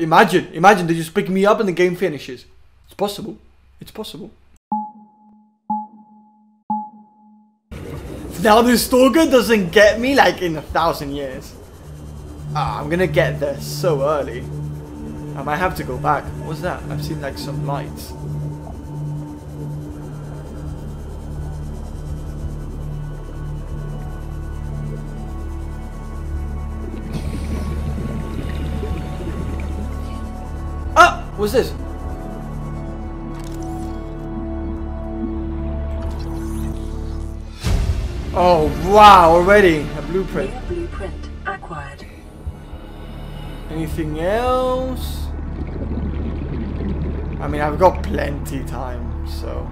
Imagine they just pick me up and the game finishes. It's possible. It's possible. Now this stalker doesn't get me like in 1,000 years. Ah, I'm gonna get there so early. I might have to go back. What's that? I've seen like some lights. Ah! What's this? Oh wow, already a blueprint. New blueprint acquired. Anything else? I mean, I've got plenty time, so.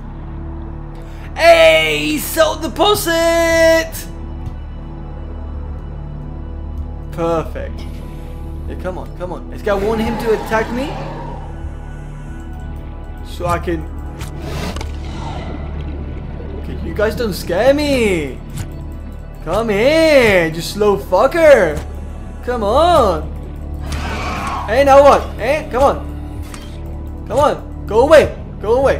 Hey, sold deposit! Perfect. Yeah, come on, come on. This guy want him to attack me? So I can. Okay, you guys don't scare me! Come here, you slow fucker! Come on! Hey, now what? Hey, come on. Come on. Go away. Go away.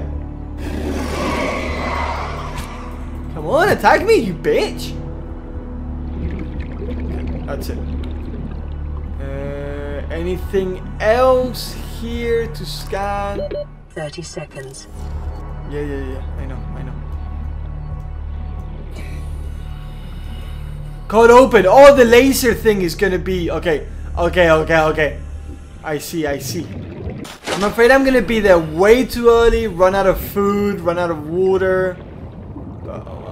Come on, attack me, you bitch. That's it. Anything else here to scan? 30 seconds. Yeah. I know. Code open. Oh, the laser thing is gonna be... Okay. I see. I'm afraid I'm gonna be there way too early, run out of food, run out of water. Uh-oh.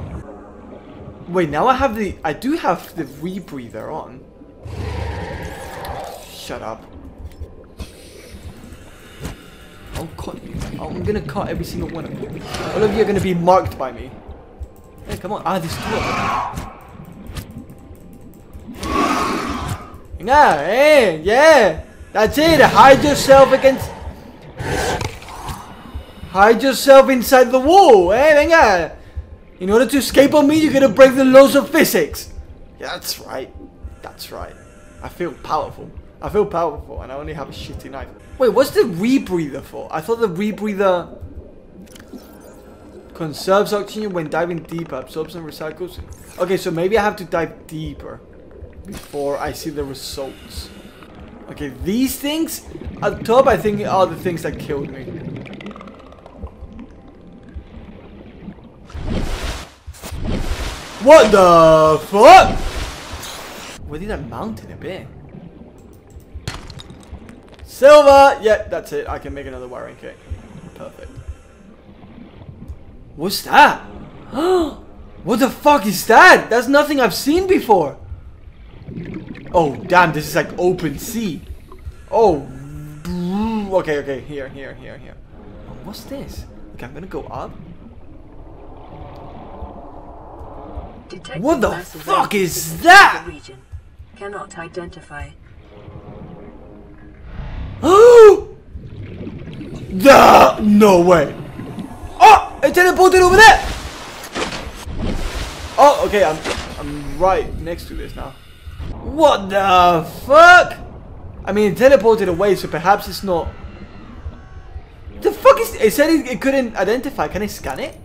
Wait, now I do have the rebreather on. Shut up. I'll cut you. I'm gonna cut every single one of you. All of you are gonna be marked by me. Hey, come on. Ah, there's two of them. Nah, hey, yeah. That's it. Hide yourself inside the wall, venga. In order to escape on me, you're gonna break the laws of physics. Yeah, that's right. That's right. I feel powerful. I feel powerful, and I only have a shitty knife. Wait, what's the rebreather for? I thought the rebreather conserves oxygen when diving deeper, absorbs and recycles. Okay, so maybe I have to dive deeper before I see the results. Okay, these things at the top I think are the things that killed me. What the fuck? Where did that mountain appear? Silver! Yeah, that's it. I can make another wiring cake. Perfect. What's that? What the fuck is that? That's nothing I've seen before. Oh damn, this is like open sea. Oh, okay, here. Oh, what's this? Okay, I'm gonna go up. Detected what the fuck is that? Region. Cannot identify. Oh! No way. Oh, I teleported over there. Oh, okay, I'm right next to this now. What the fuck? I mean, it teleported away, so perhaps it's not. The fuck is it? Said it couldn't identify. Can I scan it?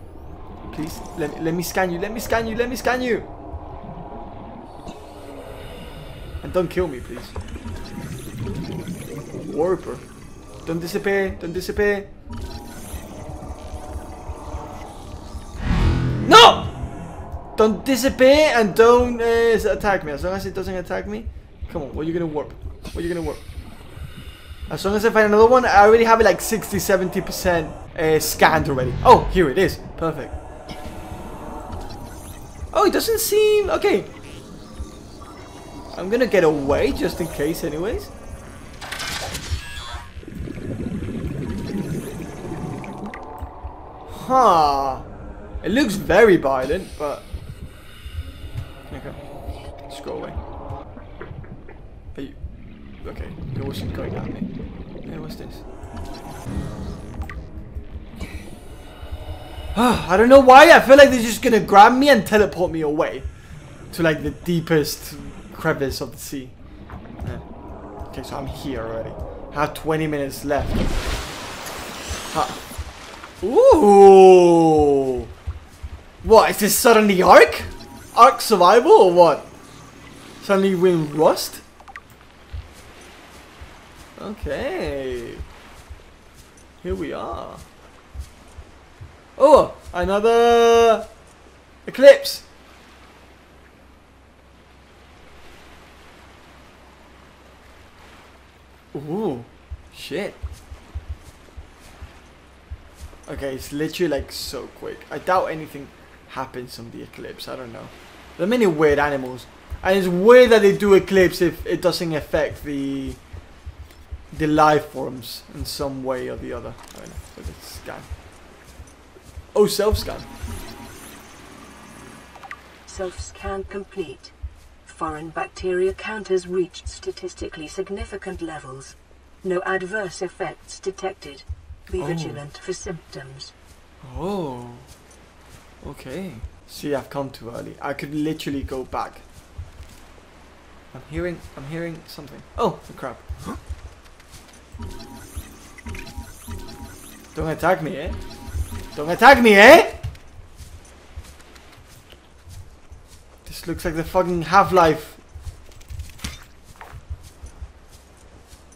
Please, let me scan you. Let me scan you. And don't kill me, please. Warper, don't disappear. No! Don't disappear and don't attack me. As long as it doesn't attack me. Come on, what are you gonna warp? As long as I find another one, I already have it like 60-70% scanned already. Oh, here it is. Perfect. Oh, it doesn't seem... Okay. I'm gonna get away just in case anyways. Huh. It looks very violent, but... Okay, just go away. Are you... Okay, there wasn't going at me. Yeah, what's this? I don't know why, I feel like they're just gonna grab me and teleport me away. To like the deepest crevice of the sea. Yeah. Okay, so I'm here already. have 20 minutes left. Huh. Ooh! What, is this suddenly Ark? Ark survival or what? Suddenly you win Rust? Okay. Here we are. Oh! Another eclipse! Ooh, shit. Okay, it's literally like so quick. I doubt anything happens from the eclipse. I don't know. There are many weird animals. And it's weird that they do eclipse if it doesn't affect the life forms in some way or the other. I don't know. So let's scan. Oh, self-scan. Self-scan complete. Foreign bacteria count has reached statistically significant levels. No adverse effects detected. Be vigilant for symptoms. Oh. Okay. See, I've come too early. I could literally go back. I'm hearing something. Oh, the crap. Don't attack me, eh? Don't attack me, eh? This looks like the fucking Half-Life.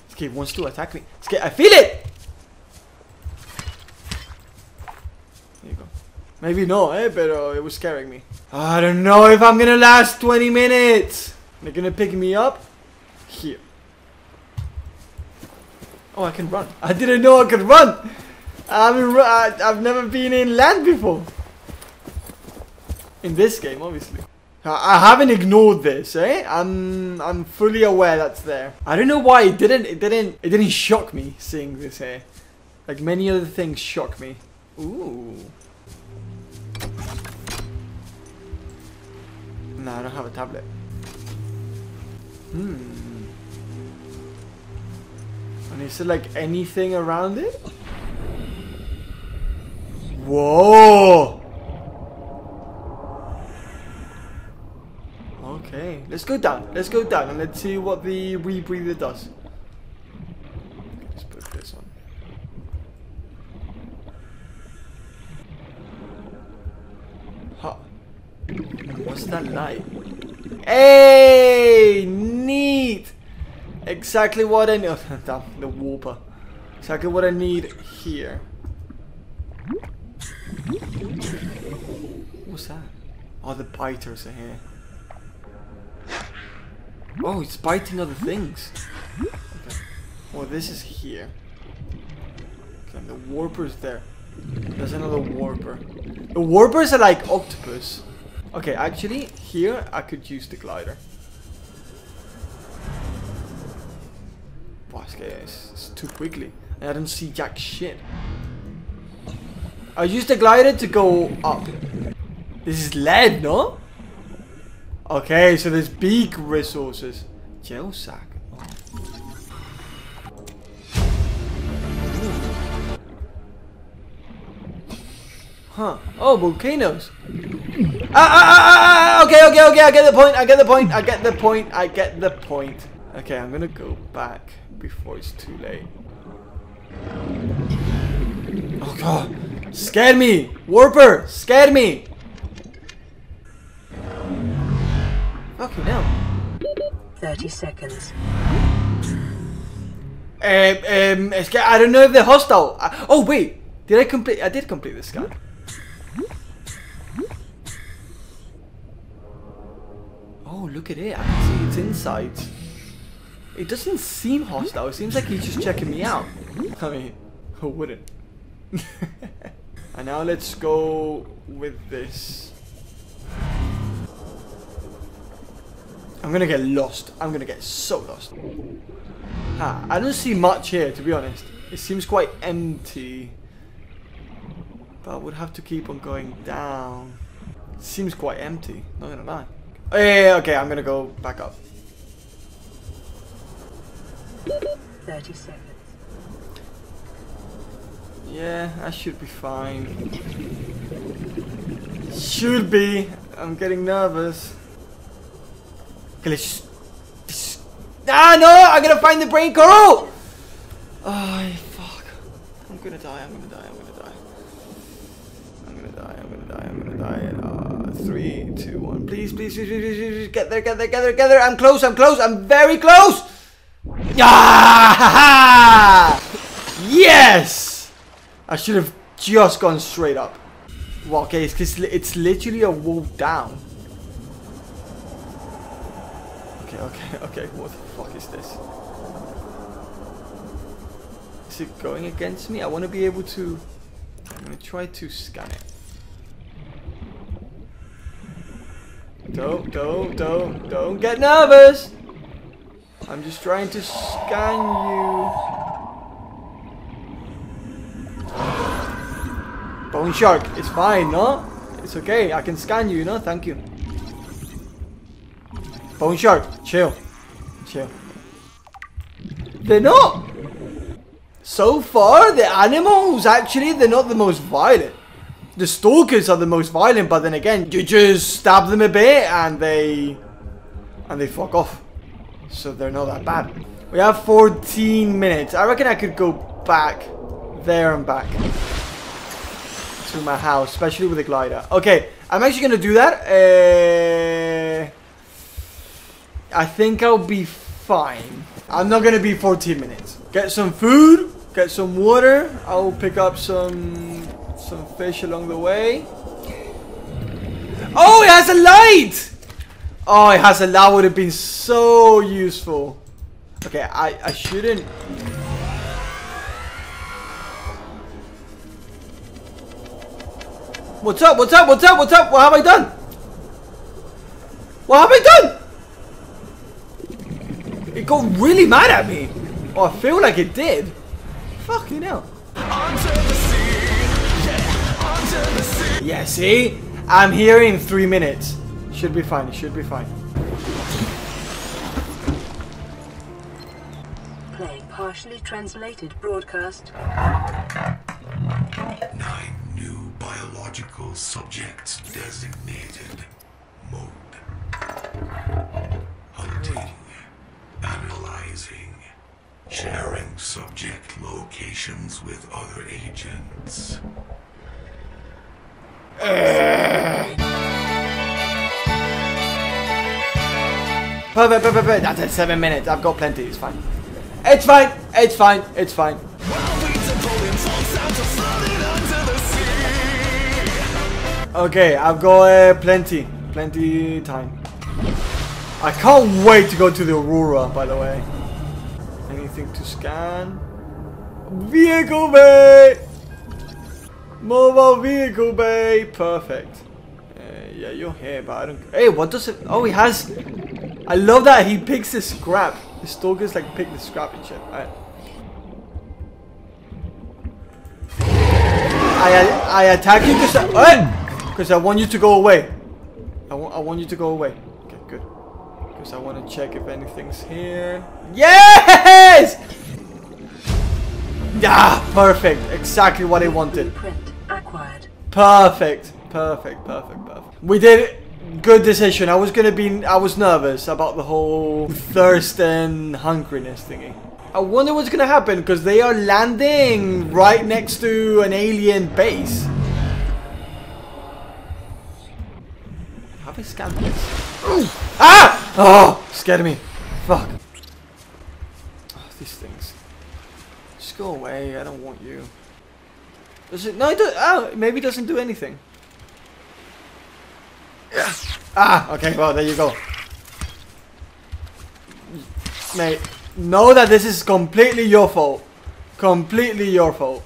This game wants to attack me. This game, I feel it! There you go. Maybe no, eh? But it was scaring me. I don't know if I'm gonna last 20 minutes. They're gonna pick me up here. Oh, I can run. I didn't know I could run. I've never been in land before. In this game, obviously. I haven't ignored this, eh? I'm fully aware that's there. I don't know why it didn't shock me seeing this here. Like many other things shock me. Ooh. No, I don't have a tablet. Hmm. And is there like anything around it? Whoa! Okay, let's go down. Let's go down and let's see what the rebreather does. Let's put this on. Ha! What's that light? Hey! Neat! Exactly what I need. Oh, damn, the Warper. Exactly what I need here. What's that? Oh, the biters are here. Oh, it's biting other things. Okay. Well, this is here. Okay, and the Warper's there. There's another Warper. The Warpers are like octopus. Okay, actually, here I could use the glider. Wow, it's too quickly. And I don't see jack shit. I used the glider to go up. This is lead, no? Okay, so there's beak resources. Gel sack. Oh. Huh. Oh, volcanoes. Okay, I get the point, I get the point. Okay, I'm gonna go back before it's too late. Oh god. Scared me! Warper! Scared me! Okay, now. 30 seconds. I don't know if they're hostile. Oh wait, did I complete? I did complete this scan. Oh look at it! I can see its insides. It doesn't seem hostile. It seems like he's just checking me out. I mean, who wouldn't? And now let's go with this. I'm gonna get lost. I'm gonna get so lost. Ah, I don't see much here, to be honest. It seems quite empty. But I would have to keep on going down. It seems quite empty, not gonna lie. Oh, yeah, okay, I'm gonna go back up. 30 seconds. Yeah, I should be fine. Should be. I'm getting nervous. Okay, let's just... Ah, no! I'm gonna find the brain coral! Oh, fuck. I'm gonna die, I'm gonna die, I'm gonna die. I'm gonna die, I'm gonna die, I'm gonna die. And 3, 2, 1. Please, please, please, please, please, get there, get there, get there, get there. I'm close, I'm close, I'm very close. Ah! Yes! I should have just gone straight up. Well, okay, it's literally a walk down. Okay, okay, okay. What the fuck is this? Is it going against me? I want to be able to... I'm going to try to scan it. Don't get nervous! I'm just trying to scan you. Bone shark, it's fine, no? It's okay, I can scan you, no? Thank you. Bone shark, chill. Chill. They're not! So far, the animals, actually, they're not the most violent. The stalkers are the most violent, but then again, you just stab them a bit and they fuck off. So they're not that bad. We have 14 minutes. I reckon I could go back there and back to my house, especially with the glider. Okay, I'm actually going to do that. I think I'll be fine. I'm not going to be 14 minutes. Get some food, get some water. I'll pick up some fish along the way. Oh, it has a light! Oh, it has a light. That would have been so useful. Okay, I shouldn't... What's up? What's up? What's up? What's up? What have I done? What have I done? It got really mad at me. Oh, I feel like it did. Fucking hell. Onto the sea. Yeah, onto the sea. Yeah, see? I'm here in 3 minutes. Should be fine, it should be fine. Play partially translated broadcast. 9 new biological subjects designated. Mode. Hunting. Analyzing. Sharing subject locations with other agents. Perfect, perfect, perfect. That's at 7 minutes. I've got plenty. It's fine. It's fine. It's fine. It's fine. Okay, I've got plenty. Plenty time. I can't wait to go to the Aurora, by the way. Anything to scan? Vehicle bay! Mobile vehicle bay! Perfect. Yeah, you're here, but I don't... Hey, what does it... Oh, he has... I love that he picks the scrap. The stalkers, like, pick the scrap and shit. Alright. I attack you because I want you to go away. I want you to go away. Okay, good. I want to check if anything's here. Yes! Ah, perfect. Exactly what I wanted. Perfect. Perfect. Perfect. Perfect. We did it. Good decision. I was nervous about the whole thirst and hungriness thingy. I wonder what's gonna happen because they are landing right next to an alien base. Have I scanned this? Ooh. Ah! Oh! Scared me. Fuck. Oh, these things. Just go away. I don't want you. Does it? No, it does. Oh, maybe it doesn't do anything. Yeah. Ah! Okay, well, there you go. Mate, know that this is completely your fault. Completely your fault.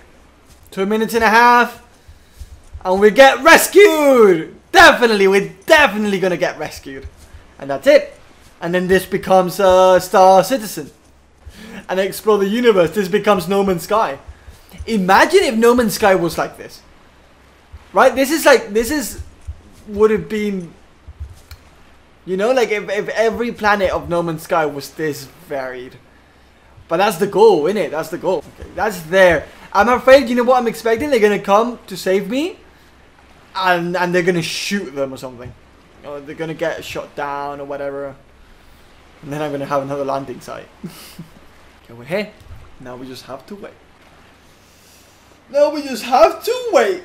2.5 minutes. And we get rescued! Definitely, we're definitely gonna get rescued. And that's it. And then this becomes Star Citizen. And explore the universe. This becomes No Man's Sky. Imagine if No Man's Sky was like this. Right? This would have been, you know, like if every planet of No Man's Sky was this varied. But that's the goal, innit? That's the goal. Okay, that's there. I'm afraid, you know what I'm expecting? They're gonna come to save me. And they're gonna shoot them or something. Or they're gonna get shot down or whatever. And then I'm gonna have another landing site. Okay, we're here. Now we just have to wait. Now we just have to wait.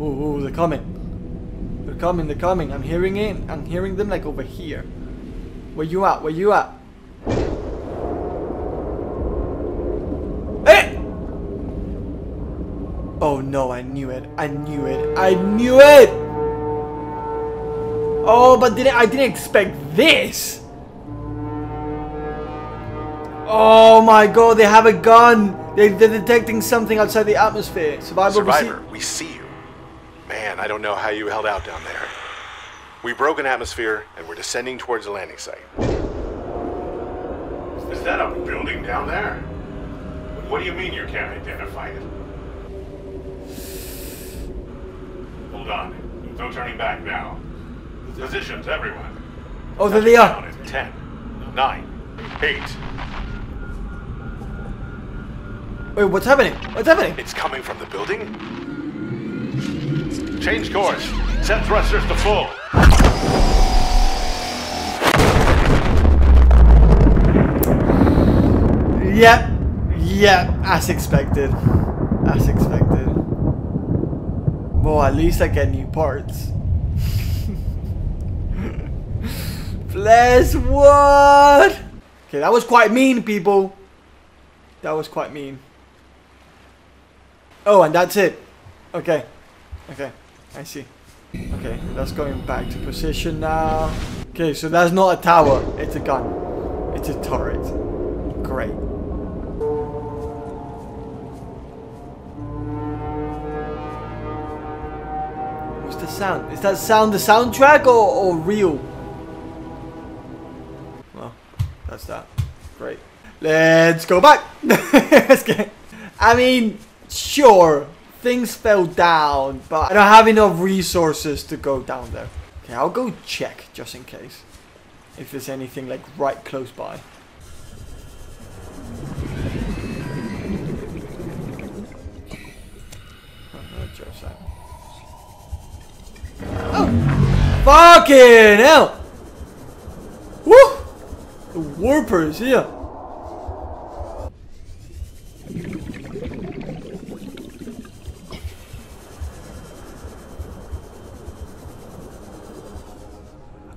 Oh, they're coming. They're coming, they're coming. I'm hearing it. I'm hearing them like over here. Where you at? Where you at? Hey! Oh no, I knew it. I knew it. I knew it! Oh, but I didn't expect this. Oh my god, they have a gun! They're detecting something outside the atmosphere. Survivor, we see you. Man, I don't know how you held out down there. We broke an atmosphere, and we're descending towards the landing site. Is that a building down there? What do you mean you can't identify it? Hold on. No turning back now. Positions, everyone. Oh, there they are. 10, 9, 8... Wait, what's happening? What's happening? It's coming from the building. Change course. Set thrusters to full. Yep. Yep. As expected. As expected. Well, at least I get new parts. Bless what? Okay, that was quite mean, people. That was quite mean. Oh, and that's it. Okay. Okay. I see. Okay, that's going back to position now. Okay, so that's not a tower. It's a gun. It's a turret. Great. What's the sound? Is that sound the soundtrack or real? Well, that's that. Great. Let's go back. I mean... Sure, things fell down, but I don't have enough resources to go down there. Okay, I'll go check just in case. If there's anything like right close by. Oh, fucking hell! Woo! The Warper is here.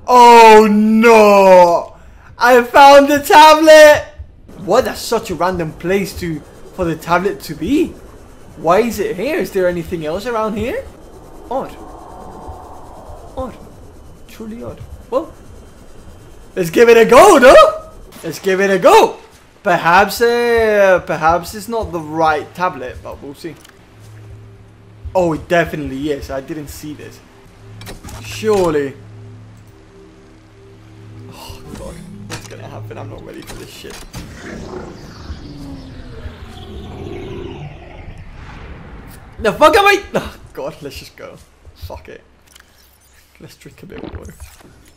Oh no! I found the tablet! What? That's such a random place for the tablet to be. Why is it here? Is there anything else around here? Odd. Odd. Truly odd. Well, let's give it a go, no? Let's give it a go! Perhaps it's not the right tablet, but we'll see. Oh, it definitely is. I didn't see this. Surely. But I'm not ready for this shit. The fuck am I? Oh god, let's just go. Fuck it. Let's drink a bit of water.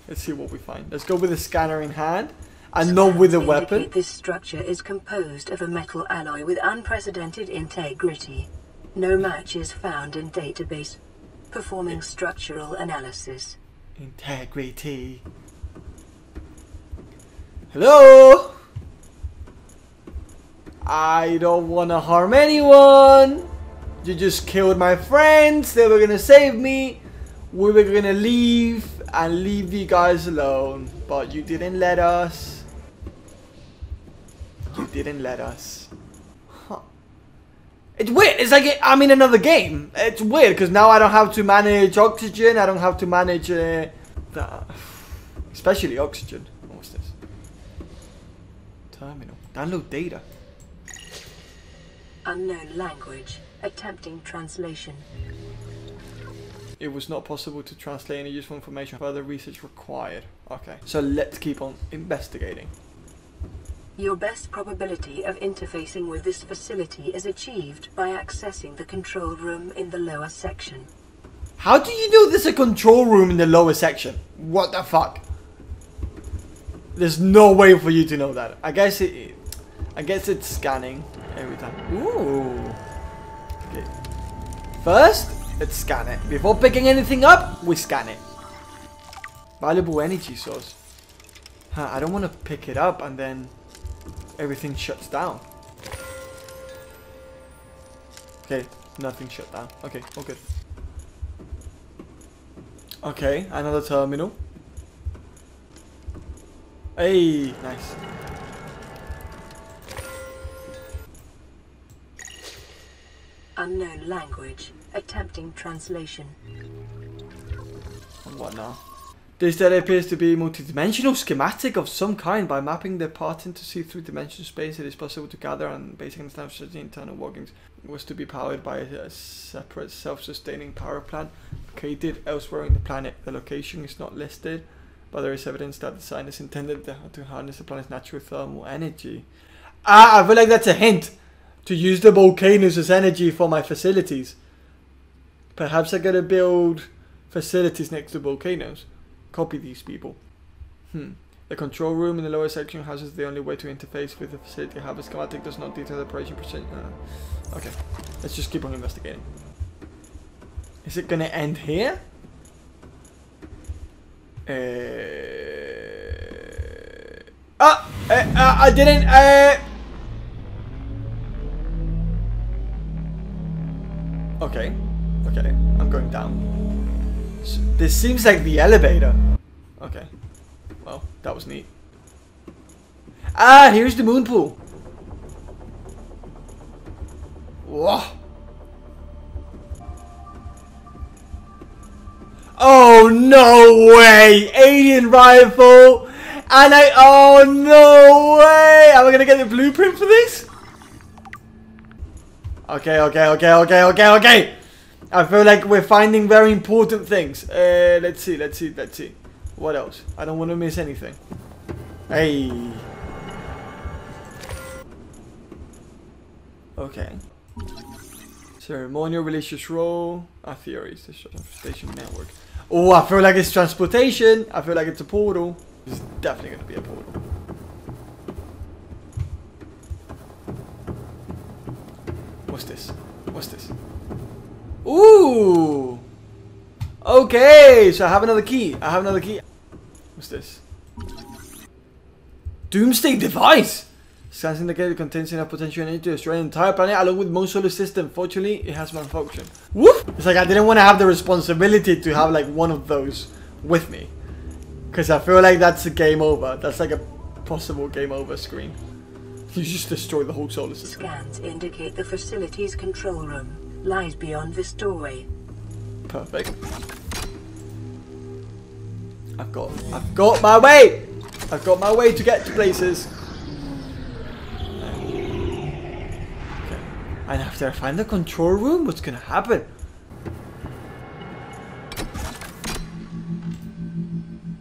Let's see what we find. Let's go with a scanner in hand and not with a weapon. This structure is composed of a metal alloy with unprecedented integrity. No match is found in database. Performing structural analysis. Integrity. Hello? I don't want to harm anyone. You just killed my friends. They were going to save me. We were going to leave and leave you guys alone. But you didn't let us. You didn't let us. Huh. It's weird. It's like I'm in another game. It's weird because now I don't have to manage oxygen. I don't have to manage especially oxygen. What's this? Terminal. Download data. Unknown language. Attempting translation. It was not possible to translate any useful information. Further research required. Okay. So let's keep on investigating. Your best probability of interfacing with this facility is achieved by accessing the control room in the lower section. How do you know there's a control room in the lower section? What the fuck? There's no way for you to know that. I guess it's scanning every time. Ooh. Okay. First, let's scan it. Before picking anything up, we scan it. Valuable energy source. Huh, I don't want to pick it up and then everything shuts down. Okay, nothing shut down. Okay, all good. Okay, another terminal. Hey, nice. Unknown language. Attempting translation. And what now? This data appears to be a multidimensional schematic of some kind. By mapping their pattern to see three-dimensional space, it is possible to gather and basic understanding of certain internal workings. It was to be powered by a separate self-sustaining power plant located elsewhere in the planet. The location is not listed, but there is evidence that the design is intended to harness the planet's natural thermal energy. Ah, I feel like that's a hint to use the volcanoes as energy for my facilities. Perhaps I gotta build facilities next to volcanoes. Copy these people. The control room in the lower section houses the only way to interface with the facility. However, schematic does not detail the operation procedure. Okay, let's just keep on investigating. Is it gonna end here? I didn't. Okay, okay, I'm going down. This seems like the elevator. Okay. Well, that was neat. Ah, here's the moon pool. Whoa. Oh, no way. Alien rifle. And oh, no way. Am I going to get the blueprint for this? Okay, okay, okay, okay, okay, okay. I feel like we're finding very important things. Let's see, let's see, let's see. What else? I don't want to miss anything. Hey. Okay. Ceremonial, religious role. Our theories. The transportation network. Oh, I feel like it's transportation. I feel like it's a portal. It's definitely going to be a portal. What's this? What's this? Ooh. Okay, so I have another key. I have another key. What's this? Doomsday device. Scans indicated contains enough potential energy to destroy the entire planet along with most solar system. Fortunately, it has malfunctioned. Woof! It's like I didn't want to have the responsibility to have like one of those with me, because I feel like that's a game over. That's like a possible game over screen. You just destroy the whole solar system. Scans indicate the facility's control room lies beyond this doorway. Perfect. I've got my way! I've got my way to get to places. Okay. And after I find the control room, what's gonna happen?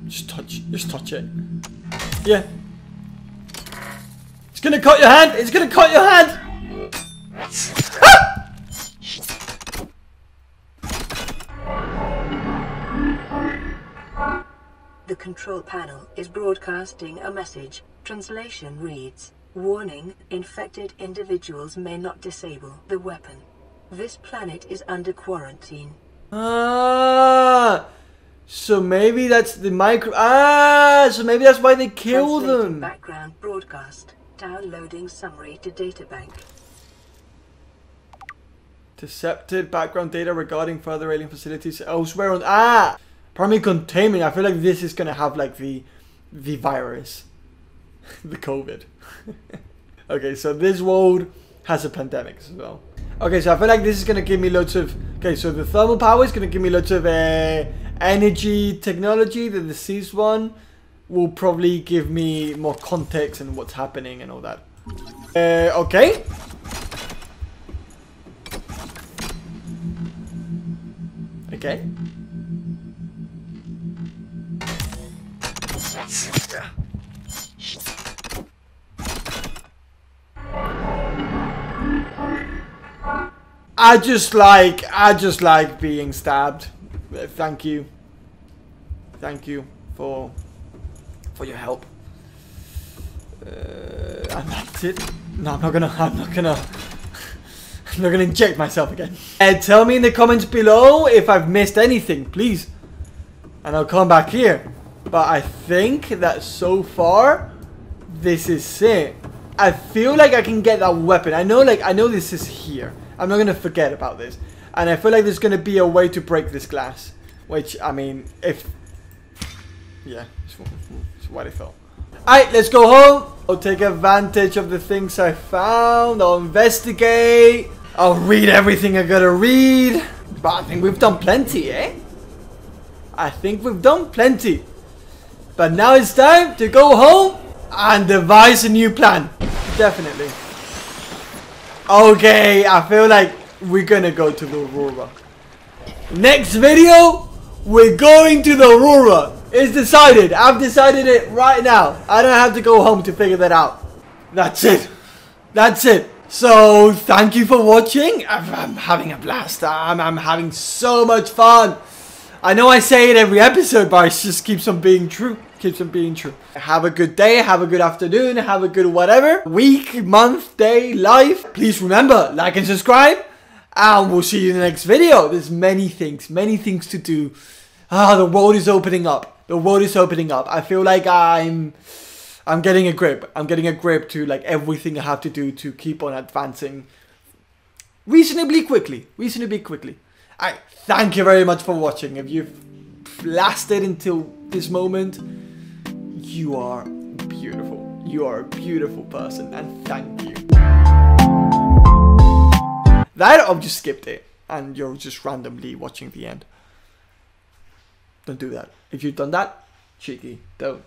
Just touch it. Yeah. It's gonna cut your hand! It's gonna cut your hand! The control panel is broadcasting a message. Translation reads, "Warning, infected individuals may not disable the weapon. This planet is under quarantine." Ah! So maybe that's the micro... Ah! So maybe that's why they kill them! Background broadcast. Downloading summary to databank. Decepted background data regarding further alien facilities elsewhere on... Ah! Primary containment. I feel like this is gonna have like the virus, the COVID. Okay, so this world has a pandemic as well. Okay, so I feel like this is gonna give me lots of. Okay, so the thermal power is gonna give me lots of energy technology. The disease one will probably give me more context and what's happening and all that. Okay. Okay. I just like being stabbed. Thank you for your help. And that's it. No, I'm not gonna inject myself again. Tell me in the comments below if I've missed anything, please. And I'll come back here. But I think that so far, this is it. I feel like I can get that weapon. I know this is here. I'm not gonna forget about this. And I feel like there's gonna be a way to break this glass. Which, I mean, if... yeah, that's what I thought. Alright, let's go home. I'll take advantage of the things I found. I'll investigate. I'll read everything I gotta read. But I think we've done plenty, eh? I think we've done plenty. But now it's time to go home and devise a new plan. Definitely. Okay, I feel like we're gonna go to the Aurora. Next video, we're going to the Aurora. It's decided. I've decided it right now. I don't have to go home to figure that out. That's it. That's it. So, thank you for watching. I'm having a blast. I'm having so much fun. I know I say it every episode, but it just keeps on being true. Keeps on being true. Have a good day. Have a good afternoon. Have a good whatever. Week, month, day, life. Please remember, like and subscribe. And we'll see you in the next video. There's many things to do. Ah, the world is opening up. The world is opening up. I feel like I'm getting a grip. I'm getting a grip to like everything I have to do to keep on advancing reasonably quickly. Reasonably quickly. I thank you very much for watching. If you've lasted until this moment, you are beautiful. You are a beautiful person, and thank you. That I've just skipped it, and you're just randomly watching the end. Don't do that. If you've done that, cheeky, don't.